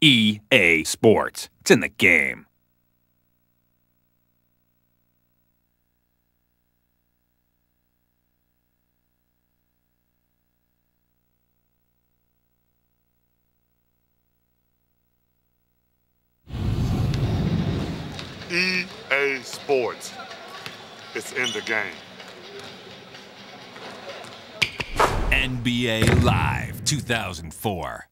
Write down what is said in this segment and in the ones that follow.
EA Sports. It's in the game. EA Sports. It's in the game. NBA Live 2004.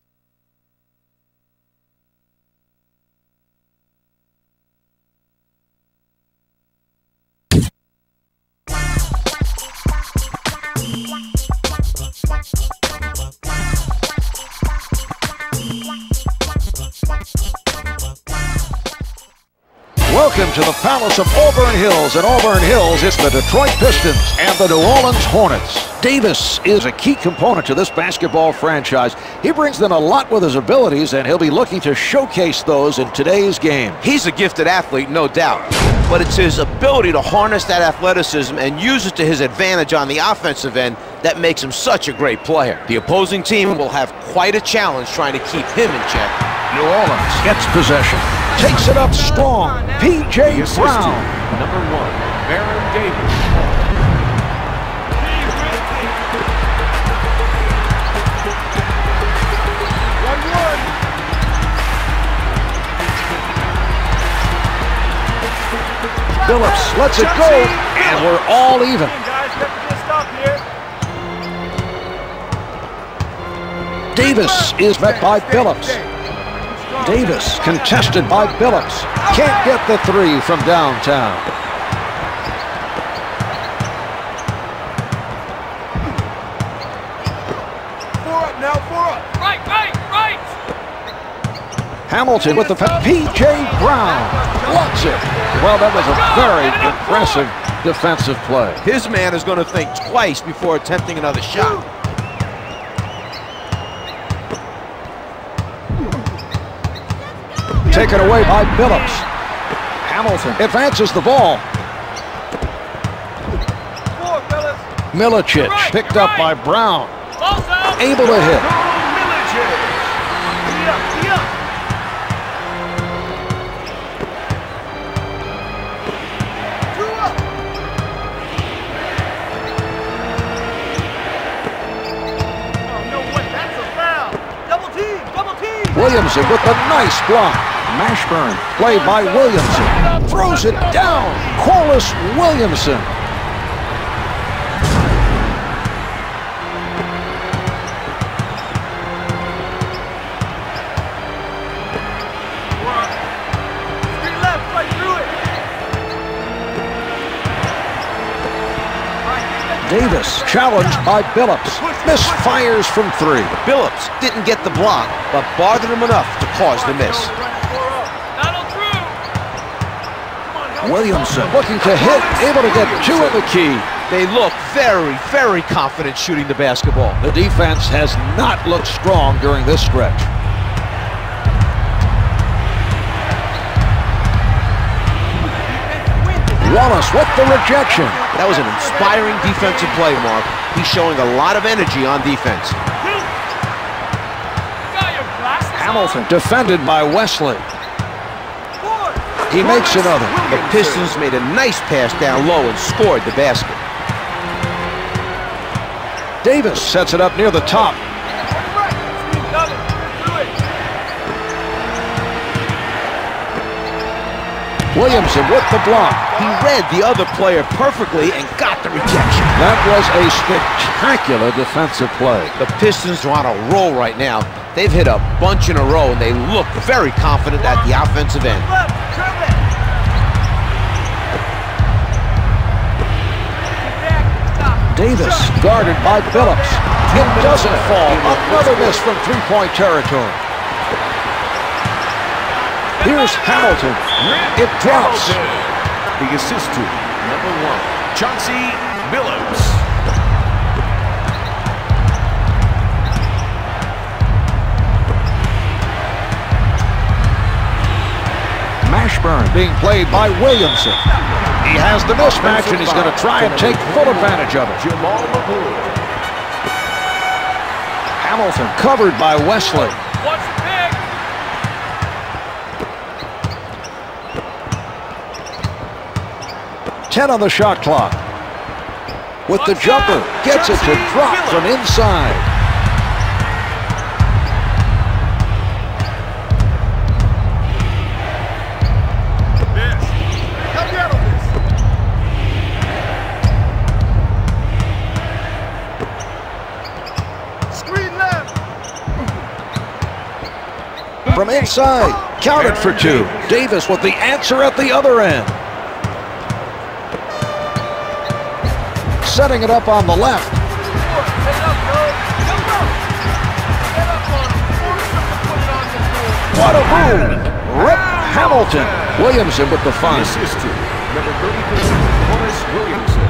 Welcome to the Palace of Auburn Hills. At Auburn Hills, it's the Detroit Pistons and the New Orleans Hornets. Davis is a key component to this basketball franchise. He brings them a lot with his abilities, and he'll be looking to showcase those in today's game. He's a gifted athlete, no doubt, but it's his ability to harness that athleticism and use it to his advantage on the offensive end that makes him such a great player. The opposing team will have quite a challenge trying to keep him in check. New Orleans gets possession. Takes it up strong. PJ Brown. Number one, Baron Davis. Billups lets it go, and we're all even. Davis is met by Billups. Davis contested by Billups. Can't get the three from downtown. Four up. Right. Hamilton with the PJ Brown blocks it. Well, that was a very impressive defensive play. His man is going to think twice before attempting another shot. Taken away by Billups. Hamilton advances the ball. Milicic picked up by Brown. Able to hit. Williamson with a nice block. Mashburn, played by Williamson, throws it down. Corliss Williamson. Davis challenged by Billups. Misfires from three. Billups didn't get the block, but bothered him enough to cause the miss. Williamson looking to hit, able to get two in the key. They look very, very confident shooting the basketball. The defense has not looked strong during this stretch. Wallace with the rejection. That was an inspiring defensive play, Mark. He's showing a lot of energy on defense. Hamilton defended by Wesley. He makes another. The Pistons made a nice pass down low and scored the basket. Davis sets it up near the top. Williamson with the block. He read the other player perfectly and got the rejection. That was a spectacular defensive play. The Pistons are on a roll right now. They've hit a bunch in a row, and they look very confident at the offensive end. Davis guarded by Billups. It doesn't fall. Another miss from three-point territory. Here's Hamilton. It drops. The assist to number one, Chauncey Billups. Mashburn being played by Williamson. He has the mismatch, and he's going to try and take full advantage of it. Hamilton covered by Wesley. 10 on the shot clock. With the jumper, gets it to drop from inside. From inside, counted for two. Davis with the answer at the other end. Setting it up on the left. What a move! Rip Hamilton. Williamson with the find. Assist to number 33, Corliss Williamson.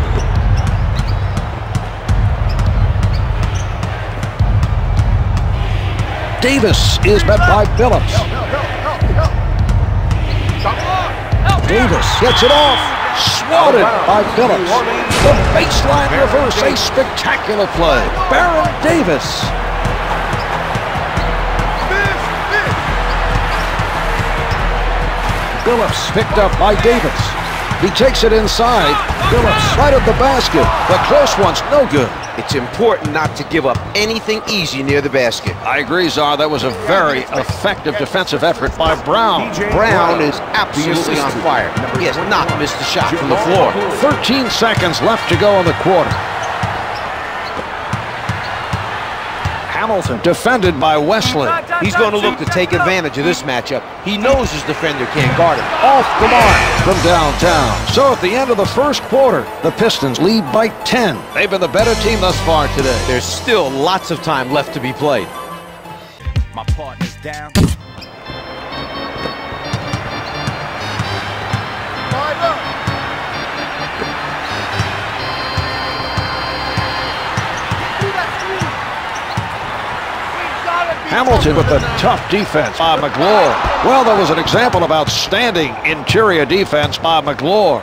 Davis is met by Billups. Davis gets it off. Swatted by Billups. The baseline reverse, a spectacular play. Baron Davis. Billups picked up by Davis. He takes it inside. Billups right at the basket. The close one's no good. It's important not to give up anything easy near the basket. I agree, Czar. That was a very effective defensive effort by Brown. Brown is absolutely on fire. He has not missed a shot from the floor. 13 seconds left to go in the quarter. Hamilton defended by Wesley. He's going to look to take advantage of this matchup. He knows his defender can't guard him. Off the mark from downtown. So at the end of the first quarter, the Pistons lead by 10. They've been the better team thus far today. There's still lots of time left to be played. My partner's down. Hamilton with a tough defense by McGlure. Well, that was an example of outstanding interior defense by McGlure.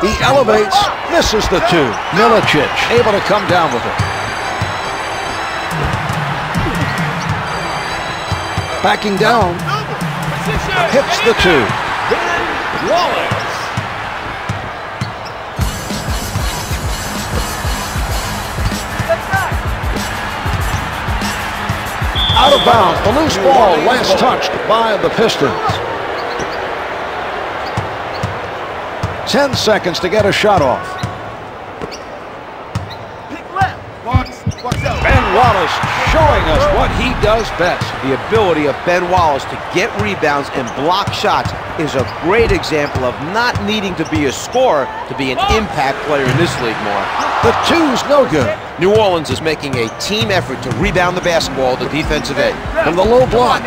He elevates, misses the two. Milicic able to come down with it. Backing down, hits the two. Ben Wallace. Out of bounds, the loose ball last touched by the Pistons. 10 seconds to get a shot off. Ben Wallace showing us what he does best. The ability of Ben Wallace to get rebounds and block shots is a great example of not needing to be a scorer to be an impact player in this league more. The two's no good. New Orleans is making a team effort to rebound the basketball at the defensive end. From the low block,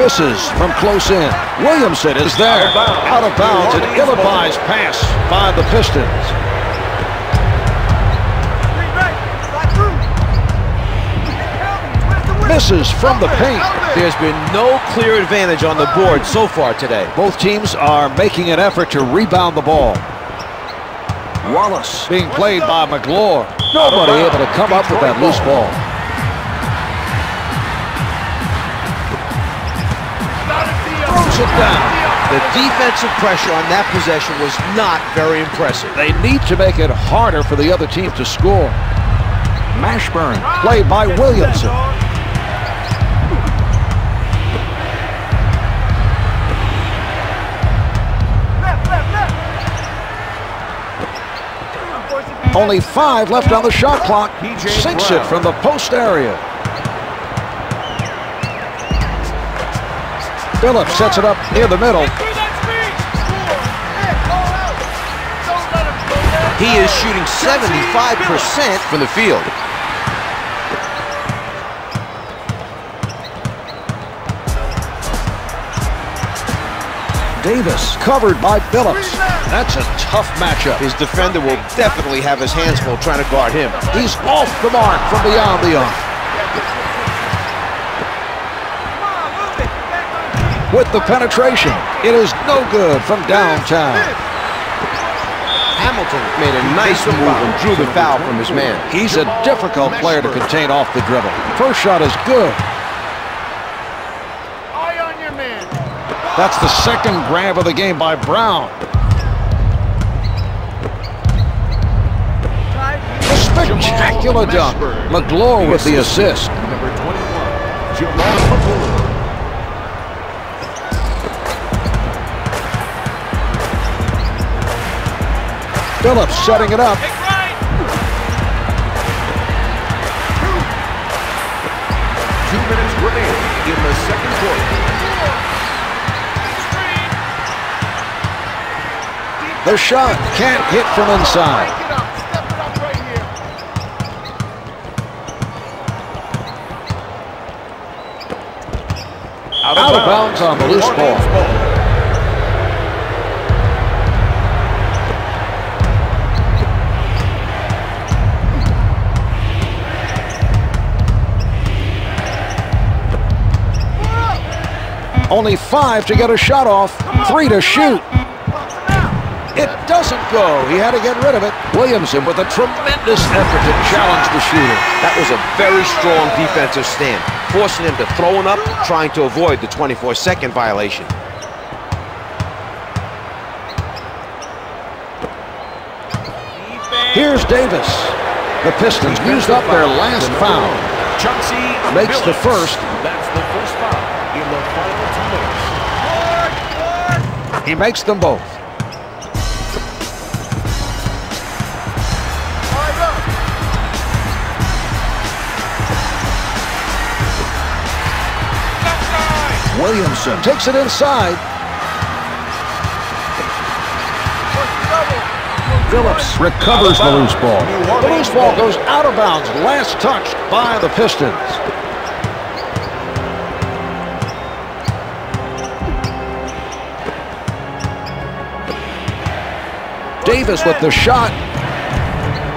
misses from close in. Williamson is there. Out of bounds, an ill-advised pass by the Pistons. Misses from the paint. There's been no clear advantage on the board so far today. Both teams are making an effort to rebound the ball. Wallace being played by McGlure. Nobody able to come up with that loose ball. Throws it down. The defensive pressure on that possession was not very impressive. They need to make it harder for the other team to score. Mashburn played by Williamson. Only 5 left on the shot clock. Sinks it from the post area. Billups sets it up near the middle. He is shooting 75% from the field. Davis covered by Billups. That's a tough matchup. His defender will definitely have his hands full trying to guard him. He's off the mark from beyond the arc. With the penetration, it is no good from downtown. Hamilton made a nice move and drew the foul from his man. He's a difficult player to contain off the dribble. First shot is good. That's the second grab of the game by Brown. Spectacular dunk. McGlure with the assist. Number 21, Jamal McGlure. Billups setting it up. Right. 2 minutes remaining in the second quarter. The shot can't hit from inside. Out of bounds on the loose ball. Only five to get a shot off, three to shoot. It doesn't go. He had to get rid of it. Williamson with a tremendous effort to challenge the shooter. That was a very strong defensive stand, forcing him to throw it up, trying to avoid the 24-second violation. Here's Davis. The Pistons used up their last foul. Chauncey makes the first. That's the first foul in the final 2 minutes. He makes them both. Williamson takes it inside. Billups recovers the loose ball. The loose ball goes out of bounds, last touched by the Pistons. Davis with the shot.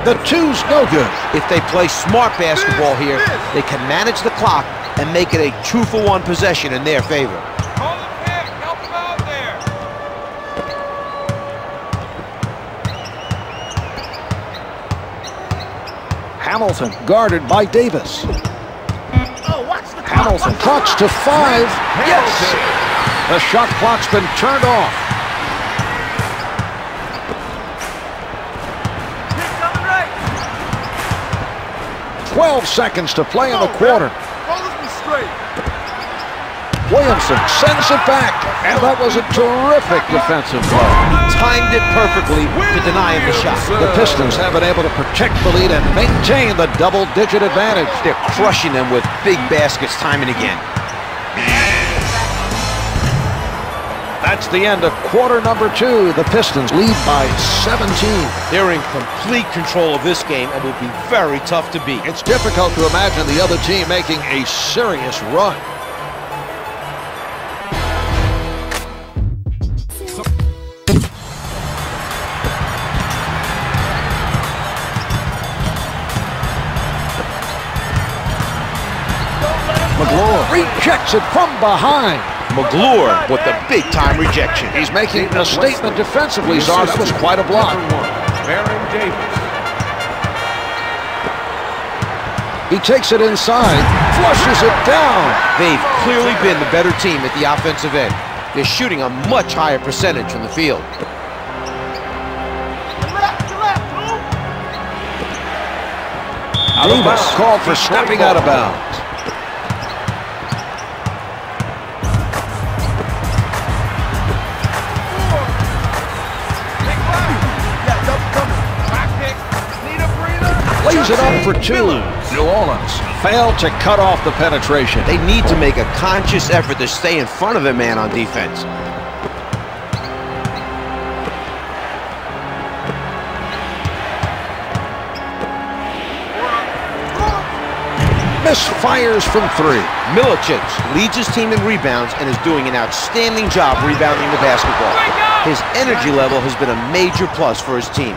The two's no good. If they play smart basketball here, they can manage the clock and make it a 2-for-1 possession in their favor. Call the pick, help him out there. Hamilton guarded by Davis. Oh, watch the clock. Hamilton clocks to five. Yes! The shot clock's been turned off. Right. 12 seconds to play in the quarter. Williamson sends it back, and that was a terrific defensive play. He timed it perfectly to deny him the shot. The Pistons have been able to protect the lead and maintain the double-digit advantage. They're crushing them with big baskets time and again. That's the end of quarter number two. The Pistons lead by 17. They're in complete control of this game and will be very tough to beat. It's difficult to imagine the other team making a serious run. Rejects it from behind. McGlure with the big-time rejection. He's making a statement defensively, Czar. That was quite a block. Baron Davis. He takes it inside, flushes it down. They've clearly been the better team at the offensive end. They're shooting a much higher percentage from the field. Davis called for stepping out of bounds. Lays it up for two. New Orleans failed to cut off the penetration. They need to make a conscious effort to stay in front of their man on defense. Misfires from three. Milicic leads his team in rebounds and is doing an outstanding job rebounding the basketball. His energy level has been a major plus for his team.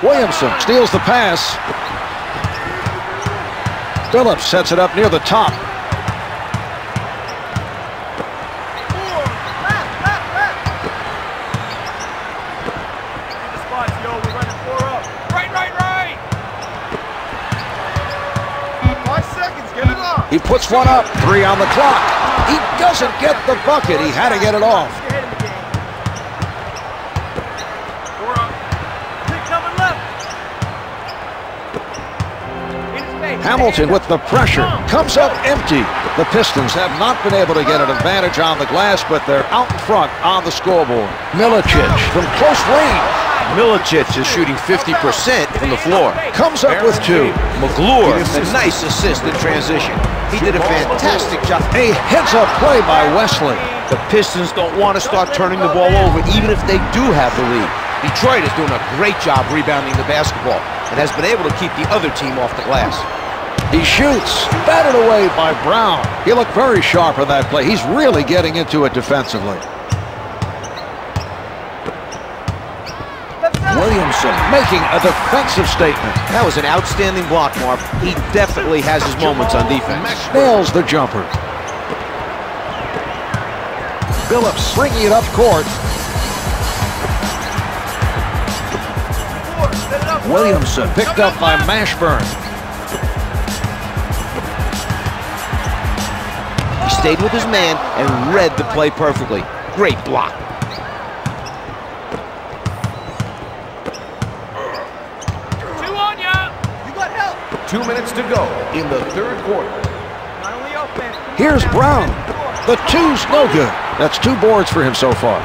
Williamson steals the pass. Billups sets it up near the top. He puts one up, three on the clock. He doesn't get the bucket. He had to get it off. Hamilton with the pressure comes up empty. The Pistons have not been able to get an advantage on the glass, but they're out in front on the scoreboard. Milicic from close range. Milicic is shooting 50% from the floor. Comes up with two. McClure, a nice assist in transition. He did a fantastic job. A heads-up play by Wesley. The Pistons don't want to start turning the ball over, even if they do have the lead. Detroit is doing a great job rebounding the basketball and has been able to keep the other team off the glass. He shoots. Batted away by Brown. He looked very sharp on that play. He's really getting into it defensively. Williamson making a defensive statement. That was an outstanding block, Marv. He definitely has his moments on defense. Nails the jumper. Billups bringing it up court. Williamson picked up by Mashburn. He stayed with his man and read the play perfectly. Great block. Minutes to go in the third quarter. Here's Brown. The two's no good. That's two boards for him so far.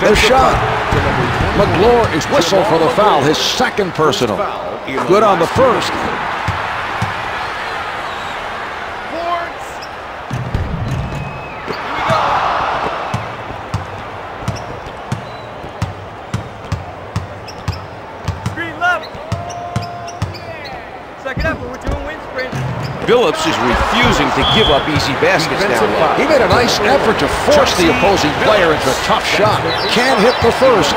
The shot. McClure is whistled for the foul, his second personal. Good on the first. Billups is refusing to give up easy baskets down low. He made a nice effort to force the opposing player into a tough shot. Can't hit the first.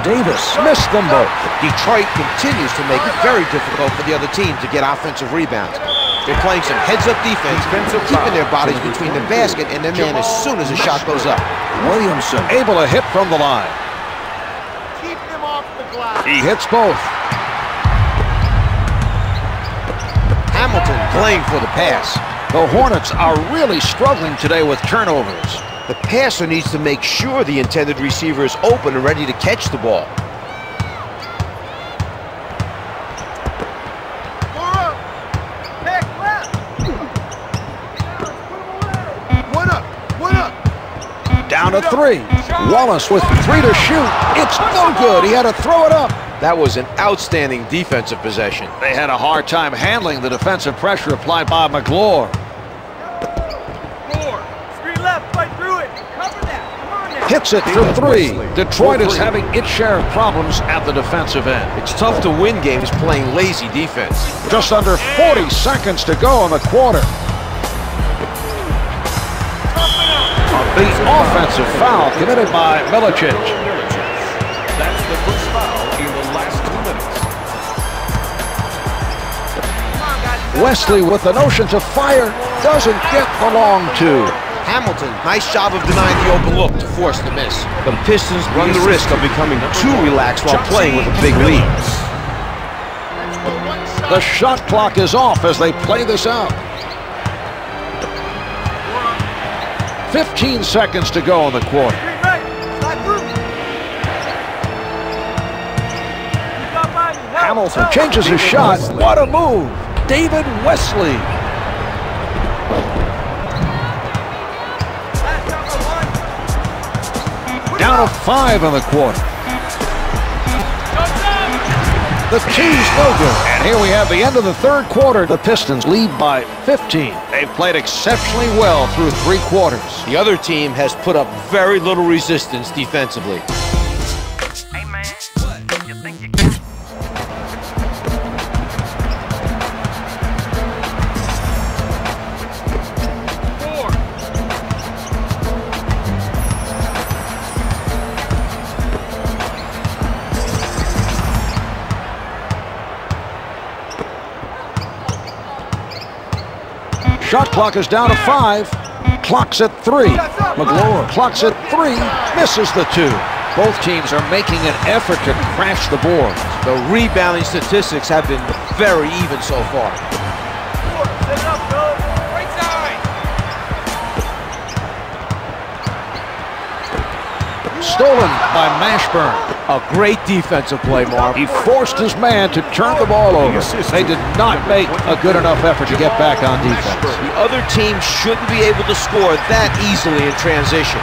Davis missed them both. Detroit continues to make it very difficult for the other team to get offensive rebounds. They're playing some heads-up defense, keeping their bodies between the basket and their man as soon as the shot goes up. Williamson able to hit from the line. He hits both. Hamilton playing for the pass. The Hornets are really struggling today with turnovers. The passer needs to make sure the intended receiver is open and ready to catch the ball. Down to three. Wallace with three to shoot. It's no good. He had to throw it up. That was an outstanding defensive possession. They had a hard time handling the defensive pressure applied by McClure. Screen left, right through it. Cover that. Cover that. Hits it from three. Detroit is having its share of problems at the defensive end. It's tough to win games playing lazy defense. Just under 40 seconds to go in the quarter. The offensive foul committed by Milicic. That's the first foul in the last 2 minutes. Wesley with the notion to fire, doesn't get the long two. Hamilton, nice job of denying the open look to force the miss. The Pistons run the risk of becoming too relaxed while playing with a big lead. The shot clock is off as they play this out. 15 seconds to go in the quarter. Hamilton changes his shot. What a move! David Wesley. Down to 5 in the quarter. The key's no good. And here we have the end of the third quarter. The Pistons lead by 15. They've played exceptionally well through 3 quarters. The other team has put up very little resistance defensively. Hey, man. What? You think you can? Shot clock is down to 5. Clock's at 3. McClure clocks at 3. Misses the 2. Both teams are making an effort to crash the board. The rebounding statistics have been very even so far. Set it up, go. Right side. Stolen by Mashburn. A great defensive play, Marv. He forced his man to turn the ball over. They did not make a good enough effort to get back on defense. The other team shouldn't be able to score that easily in transition.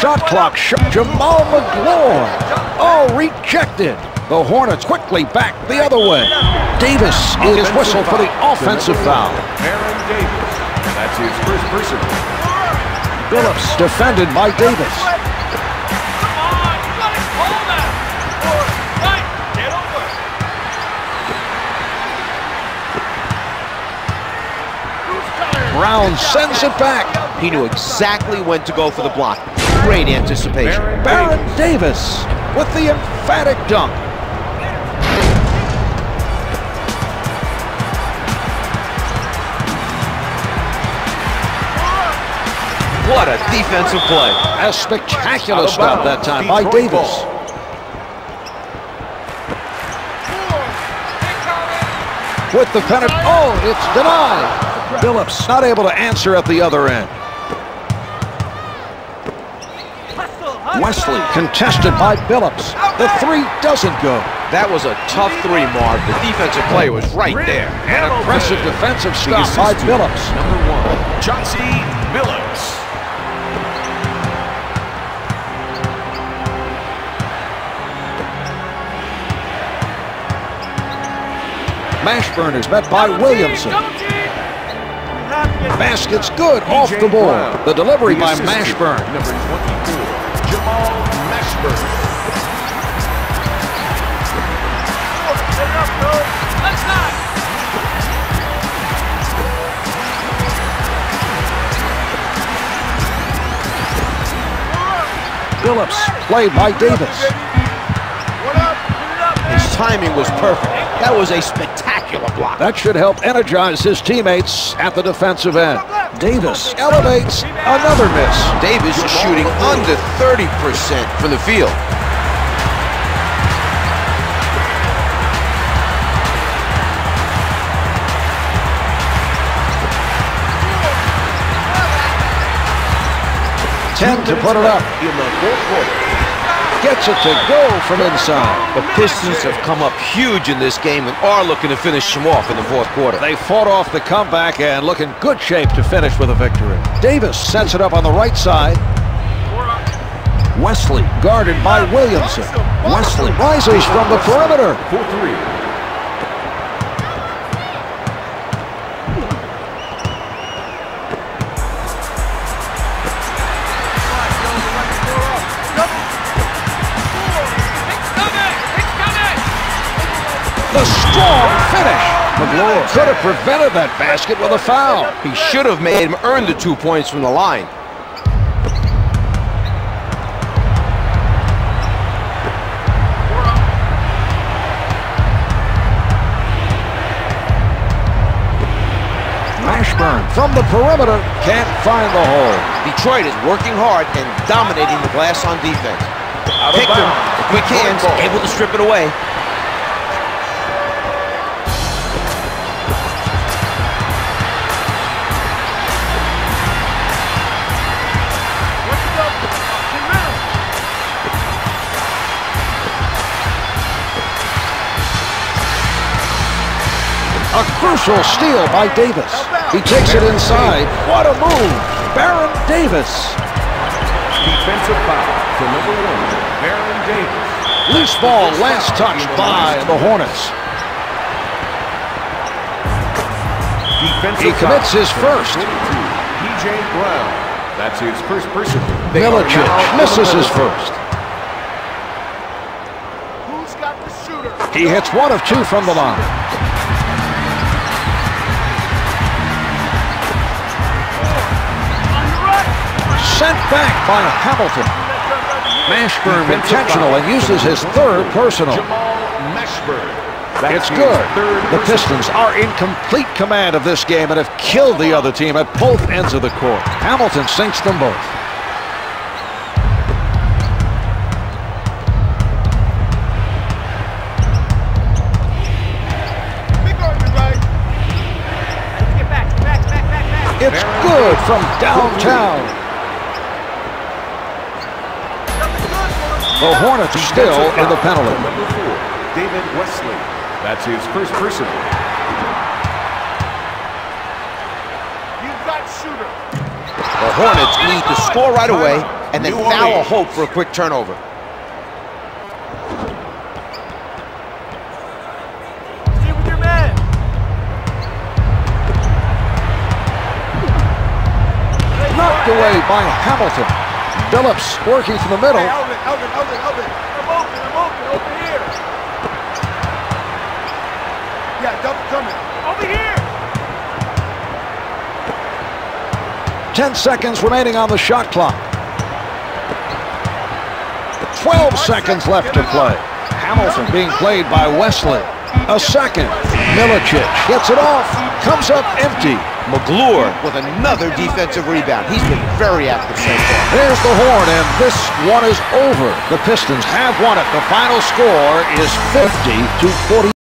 Shot clock, Jamal McGloin. Oh, rejected. The Hornets quickly back the other way. Davis is whistled for the offensive foul. Baron Davis, and that's his first personal. Billups defended by Davis. Brown sends it back. He knew exactly when to go for the block. Great anticipation. Baron Davis with the emphatic dunk. What a defensive play. A spectacular stop that time by Davis. With the pennant, oh, it's denied. Billups not able to answer at the other end. Wesley contested by Billups. The three doesn't go. That was a tough three, Marv. The defensive play was right there. An aggressive defensive stop by Billups. Number one, Chauncey Billups. Mashburn is met by Williamson. Basket's good off the ball. The delivery by Mashburn. Number 22. Jamal Mashburn. Set it up, bro. Let's not. Billups played by Davis. His timing was perfect. That was a spectacular block. That should help energize his teammates at the defensive end. Davis elevates, another miss. Davis is shooting under 30% from the field. Attempt to put it up. Gets it to go from inside. The Pistons have come up huge in this game and are looking to finish them off in the fourth quarter. They fought off the comeback and look in good shape to finish with a victory. Davis sets it up on the right side. Wesley guarded by Williamson. Wesley rises from the perimeter. A strong finish. McGloin could have prevented that basket with a foul. He should have made him earn the 2 points from the line. Mashburn from the perimeter can't find the hole. Detroit is working hard and dominating the glass on defense. Picked him, quick hands, able to strip it away. A crucial steal by Davis. He takes it inside. What a move. Baron Davis. Defensive foul to number one, Baron Davis. Loose ball last touched by the Hornets. He commits his first. PJ Brown. That's his first personal. Milicic misses his first. Who's got the shooter? He hits one of two from the line. Sent back by Hamilton. Mashburn intentional and uses his third personal. Mashburn. It's good. The Pistons are in complete command of this game and have killed the other team at both ends of the court. Hamilton sinks them both. It's good from downtown. The Hornets are still in the penalty. David Wesley. That's his first person. You've got shooter. The Hornets need to score right away and then foul a hope for a quick turnover. Stay with your man. Knocked away by Hamilton. Billups working from the middle. Hey, Elvin. I'm open, over here. Yeah, double coming. Over here! 10 seconds remaining on the shot clock. 12 seconds left to play. Hamilton being played by Wesley. A second. Milicic gets it off. Comes up empty. McGlure with another defensive rebound. He's been very active so far. There's the horn, and this one is over. The Pistons have won it. The final score is 50-40.